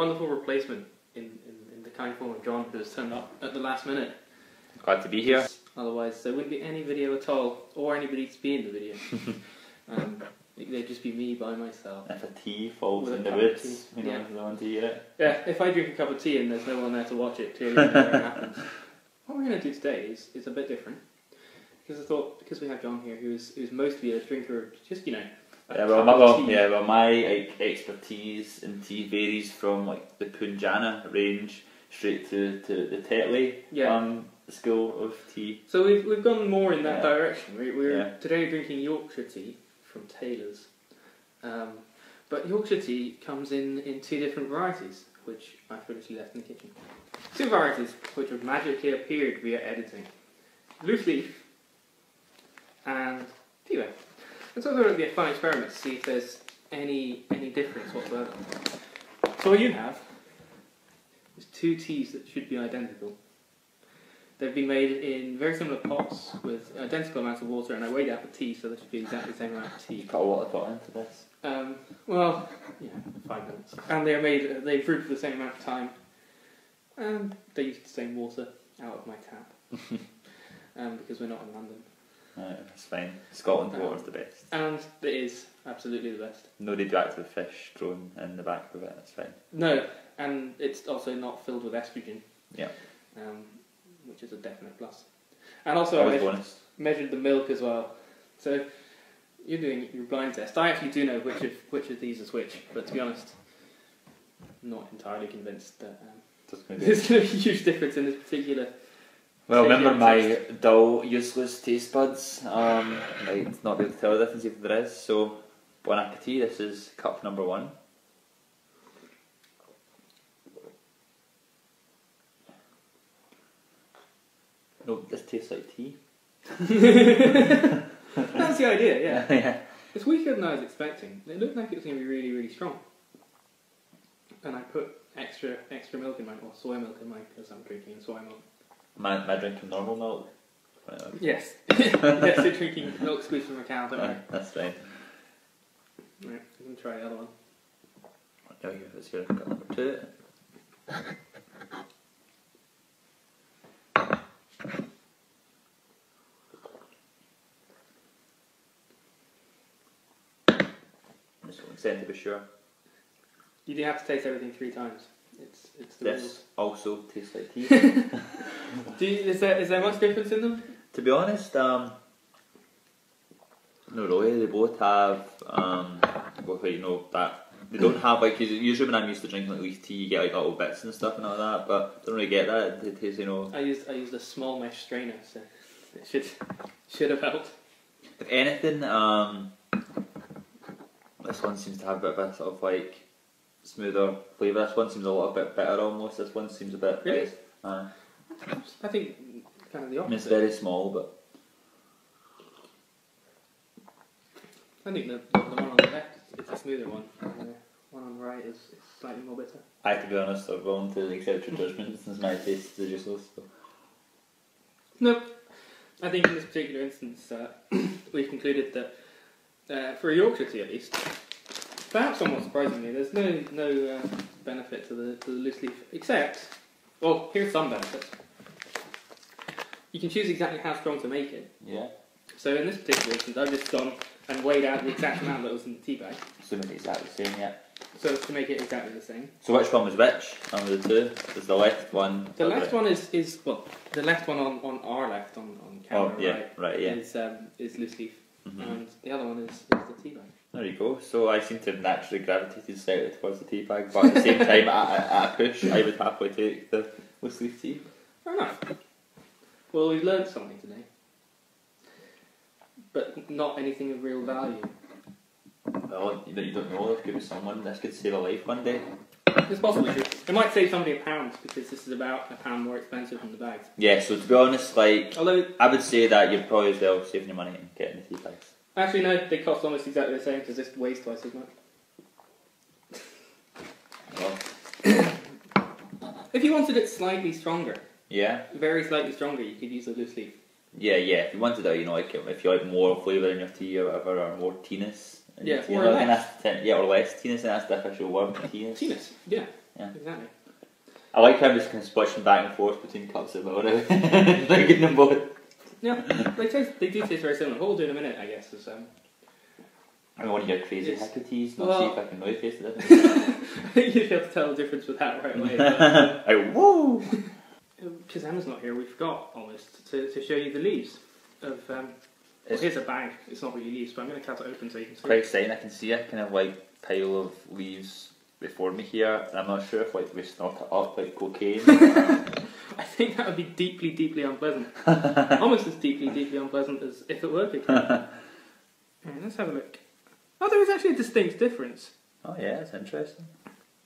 wonderful replacement in the kind form of John, who's turned up at the last minute. Glad to be here. Otherwise, there wouldn't be any video at all, or anybody to be in the video. They'd just be me by myself. If a tea falls in the woods, you know, there's no one to eat it. Yeah, if I drink a cup of tea and there's no one there to watch it, clearly never happens. What we're going to do today is a bit different. Because I thought, because we have John here, who's mostly a drinker of just, you know, my expertise in tea varies from like the Punjana range straight to the Tetley school of tea. So we've gone more in that direction. We're today drinking Yorkshire tea from Taylor's, but Yorkshire tea comes in two different varieties, which I foolishly left in the kitchen. Two varieties which have magically appeared via editing: loose leaf and tea bag. And so I thought it would be a fun experiment to see if there's any difference whatsoever. So what you have is two teas that should be identical. They've been made in very similar pots with identical amounts of water, and I weighed out the tea, so there should be exactly the same amount of tea. You put a water pot into this? Well, yeah, 5 minutes. And they're made, they've brewed for the same amount of time, and they used the same water out of my tap, because we're not in London. No, that's fine. Scotland water's the best. And it is absolutely the best. No radioactive fish thrown in the back of it, that's fine. No, and it's also not filled with estrogen. Yeah. Which is a definite plus. And also I measured the milk as well. So you're doing your blind test. I actually do know which of these is which, but to be honest, I'm not entirely convinced that there's going to be a huge difference in this particular... Well, remember my dull, useless taste buds, I'd not be able to tell the difference if there is, so bon appetit, this is cup number one. No, this tastes like tea. That's the idea, yeah. It's weaker than I was expecting. It looked like it was going to be really, really strong. And I put extra milk in mine, or soy milk in mine, because I'm drinking soy milk. Am I drinking normal milk? Yes. Yes, you're drinking milk squeezed from a cow, don't worry. That's fine. Right, I'm going to try the other one. I'll give this here, cup number two. I'm just going to say to be sure. You do have to taste everything 3 times. It's the this rules. Also tastes like tea. Is there much difference in them? To be honest, no really. They both have they don't have like, cause usually when I'm used to drinking like leaf tea, you get like little bits and stuff and all that, but I don't really get that. It tastes, you know. I used a small mesh strainer, so it should have helped. If anything, this one seems to have a bit of a sort of like smoother flavour. This one seems a little bit bitter almost. This one seems a bit... Really? I think kind of the opposite. I mean, it's very small, but... I think the one on the left is a smoother one. And the one on the right is slightly more bitter. I, to be honest, I'm willing to accept your judgment since my taste is useless. So. Nope. I think in this particular instance, we've concluded that, for a Yorkshire tea at least, perhaps somewhat surprisingly, there's no benefit to the loose leaf, except, well, here's some benefits. You can choose exactly how strong to make it. Yeah. So in this particular instance, I've just gone and weighed out the exact amount that was in the tea bag. So make it exactly the same, yeah. So to make it exactly the same. So which one was which? Under the two, there's the left one. The left one is well, the left one on our left on camera. Oh yeah, right yeah. Is loose leaf, and the other one is the tea bag. There you go. So I seem to have naturally gravitated slightly towards the tea bag, but at the same time, at a push, I would happily take the loose leaf tea. Fair enough. Well, we've learned something today, but not anything of real value. Well, you don't know. There could be someone. This could save a life one day. It's possibly true. It might save somebody £1 because this is about £1 more expensive than the bags. Yeah. So to be honest, like, although I would say that you're probably as well saving your money and getting the tea bags. Actually no, they cost almost exactly the same because this weighs twice as much. Well. If you wanted it slightly stronger, yeah, very slightly stronger, you could use a loose leaf. Yeah, yeah. If you wanted that, you know, like if you like more flavour in your tea or whatever, or more teeness. Yeah, or less. Yeah, or less teeness. And that's the official word, teeness. Teeness. Yeah. Yeah. Exactly. I like how this kind of switching back and forth between cups of water. They're getting them both. Yeah, they do taste very similar. What we'll do in a minute, I guess, is... I don't want to get crazy hacker teas, not see if I can really taste it. You'd have to tell the difference with that right away. Like, whoa! Because Emma's not here, we forgot, almost, to show you the leaves of... well, here's a bag. It's not what you use, but I'm going to cut it open so you can see. Quite exciting. I can see a kind of like pile of leaves before me here. I'm not sure if like we snort it up like cocaine. I think that would be deeply, deeply unpleasant. Almost as deeply, deeply unpleasant as if it were cocaine. Right, let's have a look. Oh, there is actually a distinct difference. Oh yeah, that's interesting.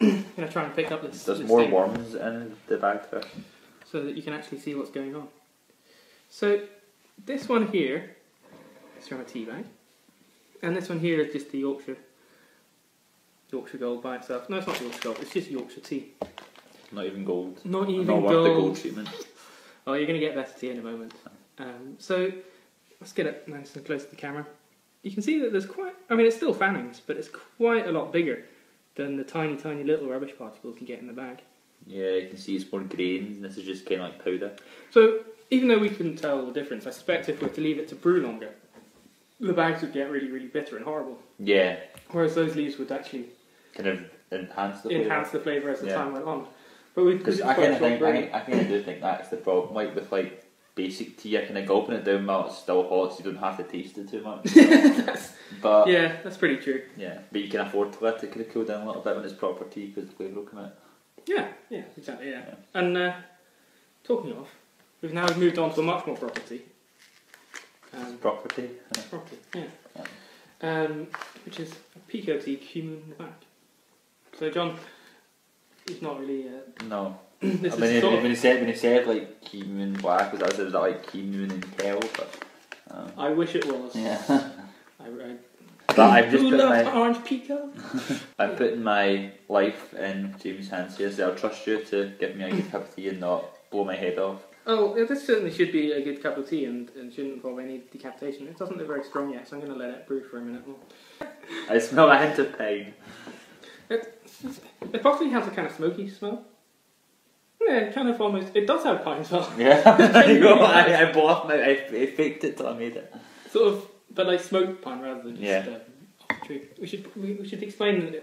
I'm going to try and pick up this. There's more worms in the bag first, so that you can actually see what's going on. So this one here. It's from a tea bag, and this one here is just the Yorkshire Gold by itself. No, it's not Yorkshire Gold. It's just Yorkshire tea. Not even gold. Not even gold. Not worth the gold treatment. Oh, you're going to get better tea in a moment. So let's get it nice and close to the camera. You can see that there's quite. I mean, it's still fannings, but it's quite a lot bigger than the tiny, tiny little rubbish particles you get in the bag. Yeah, you can see it's more grains. This is just kind of like powder. So even though we couldn't tell the difference, I suspect if we were to leave it to brew longer, the bags would get really, really bitter and horrible. Yeah. Whereas those leaves would actually kind of enhance the flavour as the time went on. But because I do think that's the problem. Like with like basic tea, I kind of gulping it down while it's still hot, so you don't have to taste it too much. Yeah, that's pretty true. Yeah, but you can afford to let it kind of cool down a little bit when it's proper tea because the flavour will come out. Yeah, yeah, exactly. Yeah. And talking of, we've now moved on to a much more proper tea. Property. Property, yeah. Which is a peacoat tea, Keemun Black. So John, he's not really... No. This when he said like Keemun Black, was that like Keemun and Kel? I wish it was. Yeah. Orange peacoat? I'm putting my life in James' hands here, so I'll trust you to give me a good cup of tea and not blow my head off. Oh, this certainly should be a good cup of tea and shouldn't involve any decapitation. It doesn't look very strong yet, so I'm going to let it brew for a minute more. I smell a hint of pain. It possibly has a kind of smoky smell. Yeah, it kind of almost... It does have a pine smell. Yeah, I bought it, I faked it till I made it. Sort of, but like smoked pine rather than just off the tree. We should explain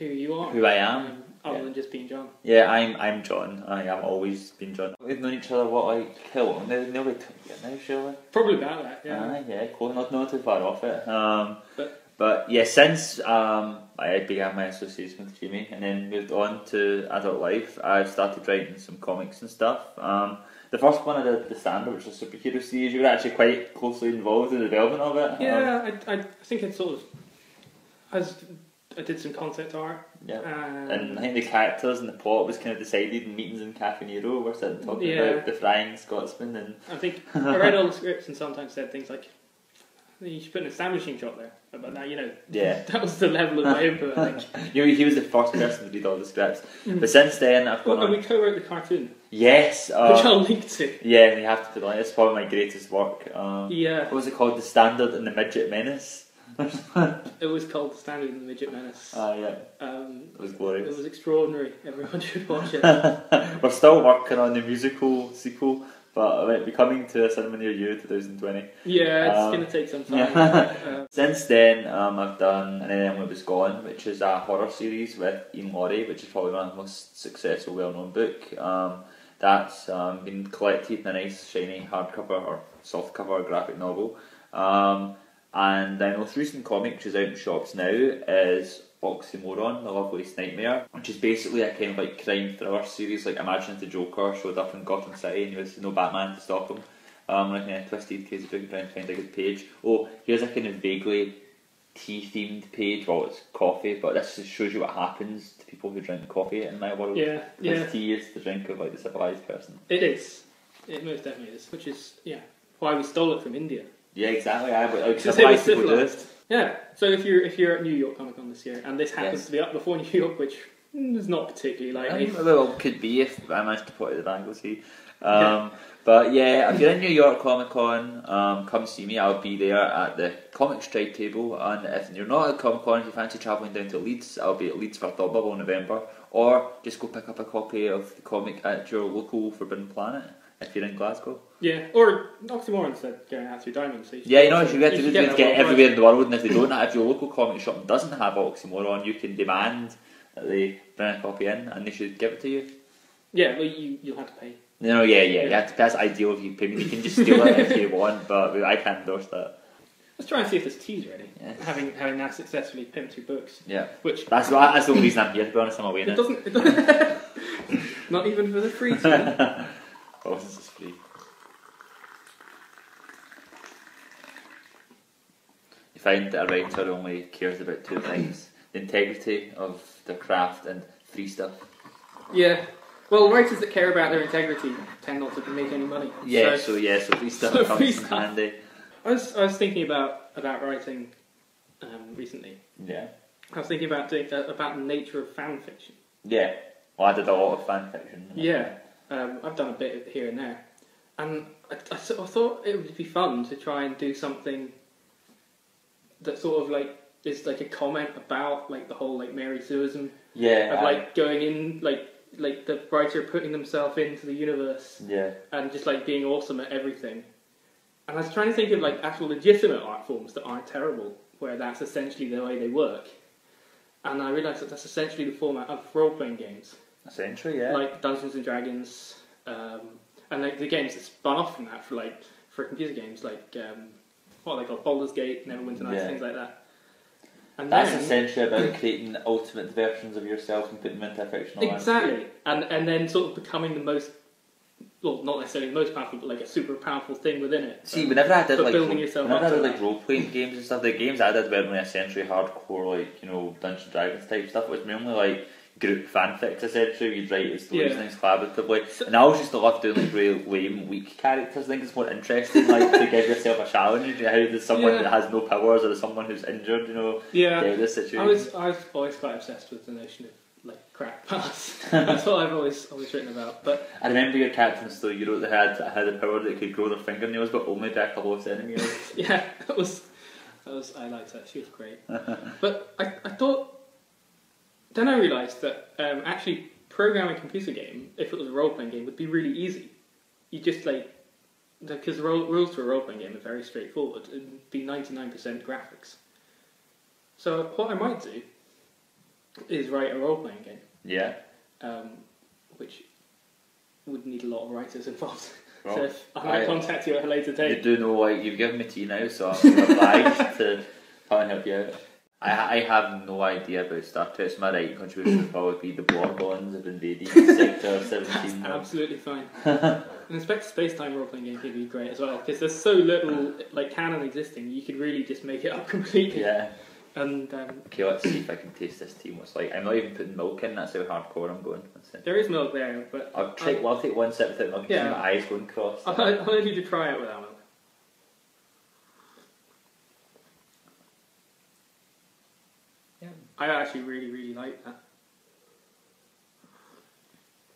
who you are. Who I am. Other than just being John. Yeah, I'm John. I am always been John. We've known each other, what, like, how long? Nearly 20 years now, surely? Probably about that, yeah. Yeah, cool, not too far off it. But yeah, since I began my association with Jimmy and then moved on to adult life, I've started writing some comics and stuff. The first one I did, The Standard, which is a superhero series. You were actually quite closely involved in the development of it. Yeah, I think it's sort of... I did some concept art. Yeah, and I think the characters and the plot was kind of decided in meetings in Cafe Nero. We're sitting talking about the Flying Scotsman, and I think I read all the scripts and sometimes said things like, "You should put an establishing shot there." But now you know. Yeah, that was the level of my input. I think. You know, he was the first person to read all the scripts. But since then, I've gone. And we co-wrote the cartoon. Yes, which I'll link to. Yeah, and you have to do that. It's probably my greatest work. Yeah. What was it called? The Standard and the Midget Menace. It was called The Standard and the Midget Menace. It was glorious. It was extraordinary. Everyone should watch it. We're still working on the musical sequel, but it'll be coming to a cinema near you 2020. Yeah, it's going to take some time. Since then, I've done An Animal Bus Gone, which is a horror series with Ian Laurie, which is probably one of the most successful, well-known book. That's been collected in a nice, shiny hardcover or softcover graphic novel. And my most recent comic, which is out in shops now, is Oxymoron, The Loveliest Nightmare, which is basically a kind of like crime thriller series. Like, imagine if the Joker showed up in Gotham City and there was no Batman to stop him. Like a twisted, crazy book, trying to find a good page. Oh, here's a kind of vaguely tea-themed page. Well, it's coffee, but this just shows you what happens to people who drink coffee in my world. Yeah, yeah. Tea is the drink of like the civilized person. It is. It most definitely is. Which is, yeah, why we stole it from India. Yeah, exactly. Yeah. So if you're at New York Comic Con this year, and this happens to be up before New York, which is not particularly likely. Well, could be if I managed to put it at an angle. But yeah, if you're in New York Comic Con, come see me. I'll be there at the Comic Strike table. And if you're not at Comic Con, if you fancy travelling down to Leeds, I'll be at Leeds for Thought Bubble in November. or just go pick up a copy of the comic at your local Forbidden Planet if you're in Glasgow. Yeah, or Oxymoron said getting out through diamonds. So yeah, you know, if you get to get everywhere in the world, and if they don't, if your local comic shop doesn't have Oxymoron, you can demand that they bring a copy in, and they should give it to you. Yeah, well, you'll have to pay. No, yeah. You have to, that's ideal if you pay me. You can just steal it if you want, but I can't endorse that. Let's try and see if this tea's ready. Yeah. Having now successfully pimped two books. Yeah. Which that's the only reason I'm here, to be honest. I'm away now. It doesn't not even for the free tea. Oh, this is free. You find that a writer only cares about two things: the integrity of their craft and free stuff. Yeah. Well, writers that care about their integrity tend not to make any money. Yeah, so free stuff comes in handy. I was thinking about writing recently. Yeah. I was thinking about doing about the nature of fan fiction. Yeah. Well, I did a lot of fan fiction. Yeah. I've done a bit here and there, and I sort of thought it would be fun to try and do something that sort of like is like a comment about like the whole like Mary-Suism. Yeah. Of like going in like the writer putting themselves into the universe. Yeah. And just like being awesome at everything. And I was trying to think of like actual legitimate art forms that aren't terrible, where that's essentially the way they work. And I realised that that's essentially the format of role-playing games. Essentially, yeah. Like Dungeons and Dragons, and like the games that spun off from that for computer games, like what are they called? Baldur's Gate, Neverwinter Nights, things like that. And that's essentially about creating ultimate versions of yourself and putting them into a fictional landscape. And then sort of becoming the most. Well, not necessarily the most powerful, but like a super powerful thing within it. See, whenever I did like role-playing games and stuff, the games I did weren't really essentially hardcore, like, you know, Dungeons & Dragons type stuff. It was mainly like group fanfics, essentially. You'd write stories and things collaboratively. And I always used to love doing like really lame, weak characters. I think it's more interesting, like, to give yourself a challenge. How does someone that has no powers or someone who's injured, you know, deal this situation? I was always quite obsessed with the notion of like crap pass. That's what I've always written about. But I remember your captain story. You wrote that had a power that could grow their fingernails, but only back a lost enemy. Yeah, that was. I liked that. She was great. But I thought. Then I realised that actually programming a computer game, if it was a role playing game, would be really easy. You just like because the rules for a role playing game are very straightforward. It'd be 99% graphics. So what I might do is write a role-playing game. Yeah. Which would need a lot of writers involved. Well, so if I might contact you at a later date. You do know, like, you've given me tea now, so I'm obliged to try and help you out. I have no idea about Star Trek, so my writing contribution would probably be the Borg ones of invading Sector 17. That's absolutely fine. And expect space-time role-playing game could be great as well, because there's so little, like, canon existing, you could really just make it up completely. Yeah. And, okay, let's see if I can taste this tea. What's like? I'm not even putting milk in. That's how hardcore I'm going. There is milk there, but I'll take one sip without milk. Yeah, and my eyes going cross. I'll let you try it without milk. Yeah, I actually really, really like that.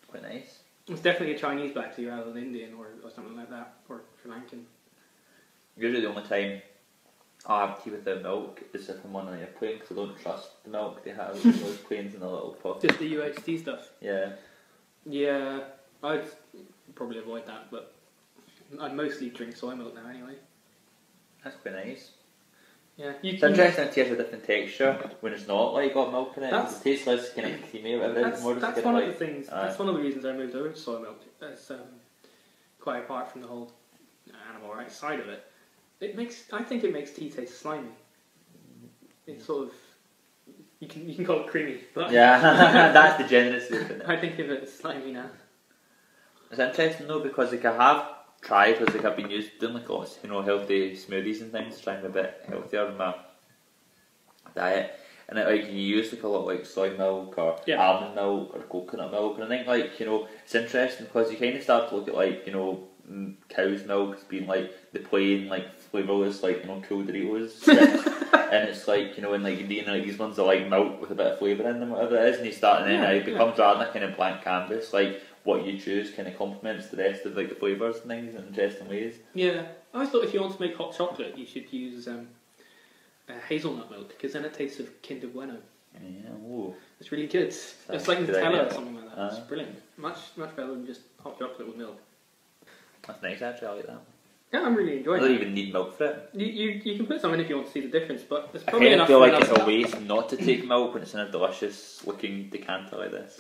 Quite nice. It's definitely a Chinese black tea rather than Indian or something like that, or Sri Lankan. Usually, the only time I have tea with their milk is if I'm on an airplane, because I don't trust the milk they have in those planes in the little pockets. Just the UHT stuff? Yeah. Yeah, I'd probably avoid that, but I mostly drink soy milk now anyway. That's quite nice. Yeah. It's interesting that tea has a different texture when it's not like got milk in it. It tastes less kind of creamy or whatever. That's one of the reasons I moved over to soy milk. That's quite apart from the whole animal rights side of it. I think it makes tea taste slimy. It's sort of, you can call it creamy, but yeah, that's the generous way of it. I think of it as slimy now. It's interesting though, because like I have tried, because like I've been doing like lots, you know, healthy smoothies and things, trying a bit healthier in my diet. And it, like, you use like a lot like soy milk or almond milk or coconut milk, and I think like, you know, it's interesting because you kind of start to look at like, you know, cow's milk as being like the plain like flavourless like, you know, cool Doritos. And it's like, you know, in like Indian, like these ones are like milk with a bit of flavour in them, whatever it is, and you start and then it becomes rather than a kind of blank canvas, like what you choose kind of complements the rest of like the flavours and things in interesting ways. Yeah, I always thought if you want to make hot chocolate you should use hazelnut milk, because then it tastes of Kinder Bueno. Yeah, whoa. It's really good. It's like Nutella or something like that. It's brilliant. Much better than just hot chocolate with milk. That's nice actually, I like that. Yeah, I'm really enjoying it. I don't even need milk for it. You can put some in if you want to see the difference, but it's probably enough. I feel like it's a waste not to take milk when it's in a delicious looking decanter like this.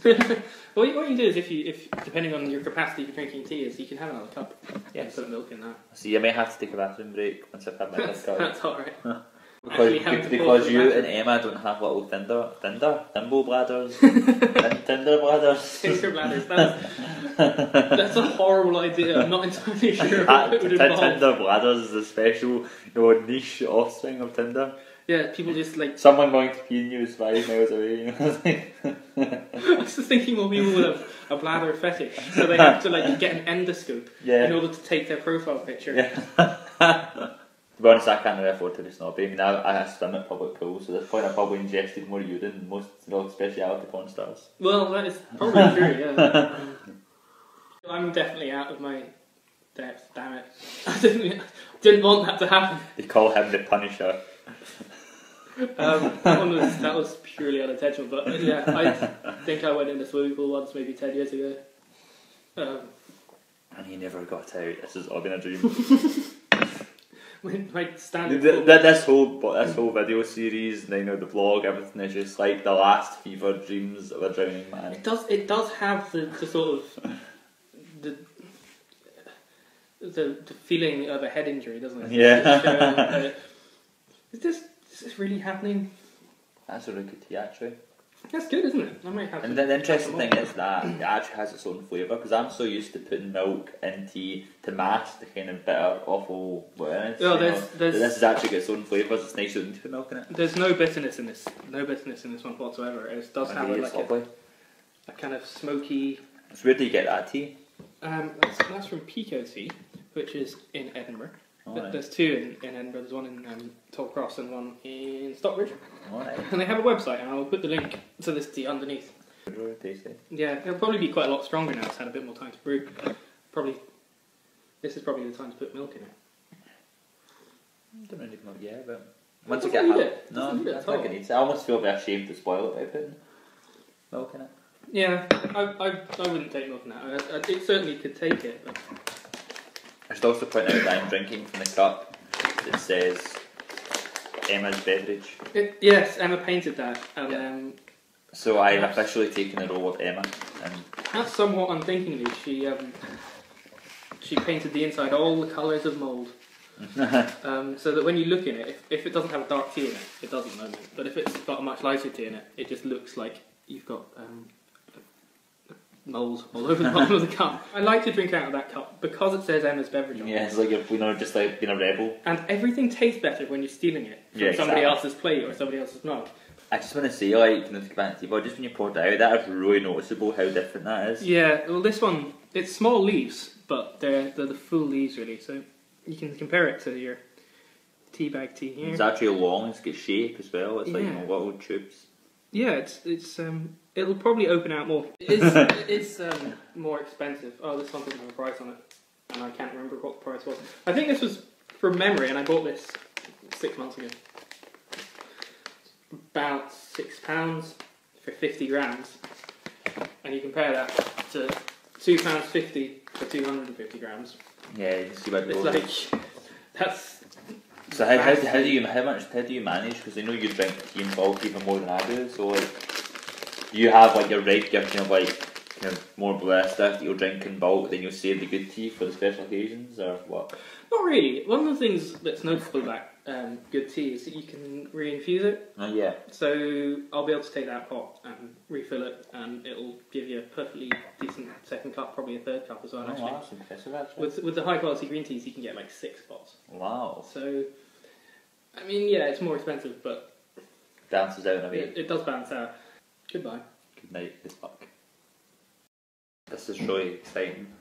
Well, what you do is if depending on your capacity for drinking tea is you can have another cup. Yeah, and put milk in that. See, I may have to take a bathroom break once I've had my cup. That's alright. Because you and Emma don't have little thimble bladders. Tinder bladders. Tinder bladders. That's a horrible idea. I'm not entirely sure what it would involve. Tinder bladders is a special, niche offspring of Tinder. Yeah, people just like someone going to pee in you is 5 miles away. I was just thinking more people with a bladder fetish, so they have to get an endoscope in order to take their profile picture. Yeah. To be honest, I can't really afford to be snobby. I mean, I swim at public pools, so at this point I probably ingested more urine than most speciality porn stars. Well, that is probably true, yeah. I'm definitely out of my depth, damn it. I didn't want that to happen. They call him the Punisher. That was purely unintentional, but yeah, I think I went in the swimming pool once, maybe 10 years ago. And he never got out. This has all been a dream. This whole video series, the vlog, everything is just like the last fever dreams of a drowning man. It does have the sort of the feeling of a head injury, doesn't it? Yeah. Is this really happening? That's a really good tea, actually. That's good, isn't it? I might have. And the interesting thing is that it actually has its own flavour, because I'm so used to putting milk in tea to mask the kind of bitter, awful bitterness. Oh, this has actually got its own flavours. It's nice you don't put milk in it. There's no bitterness in this. No bitterness in this one whatsoever. It does have a kind of smoky. So where do you get that tea? That's from Pico Tea, which is in Edinburgh. Right. There's two in Edinburgh. There's one in Toll Cross and one in Stockbridge. Right. And they have a website, and I'll put the link to this tea underneath. Really tasty. Yeah, it'll probably be quite a lot stronger now. It's had a bit more time to brew. This is probably the time to put milk in it. I don't really know yet, but once you get it, I almost feel a bit ashamed to spoil it by putting milk in it. Yeah, I wouldn't take milk in that. It certainly could take it, but. I should also point out that I'm drinking from the cup that says Emma's beverage. Yes, Emma painted that. And, yeah. So I've officially taken the role of Emma. That's somewhat unthinkingly. She painted the inside all the colours of mould. So that when you look in it, if it doesn't have a dark tea in it, it doesn't know it. But if it's got a much lighter tea in it, it just looks like you've got mould all over the bottom of the cup. I like to drink out of that cup because it says Emma's beverage on it. Yeah, it's like just being a rebel. And everything tastes better when you're stealing it from somebody else's plate or somebody else's mug. I just want to say, just when you poured it out, that is really noticeable how different that is. Yeah, well this one, it's small leaves, but they're the full leaves really, so you can compare it to your tea bag tea here. It's actually long, it's got shape as well, it's little tubes. Yeah, it'll probably open out more. It's more expensive. Oh, there's something with a price on it, and I can't remember what the price was. I think this was from memory, and I bought this 6 months ago. About £6 for 50 grams, and you compare that to £2.50 for 250 grams. Yeah, you see what it's like. That's. So how do you manage? Because I know you drink tea in bulk even more than I do. So do you have your regular more blessed stuff that you'll drink in bulk, then you'll save the good tea for the special occasions, or what? Not really. One of the things that's noticeable about good tea is that you can reinfuse it. Oh yeah. So I'll be able to take that pot and refill it, and it'll give you a perfectly decent second cup, probably a third cup as well. Actually, wow, that's impressive. Actually, with the high quality green teas, you can get 6 pots. Wow. So. I mean, yeah, it's more expensive, but balances out. I mean, it does balance out. Goodbye. Good night. This is really exciting.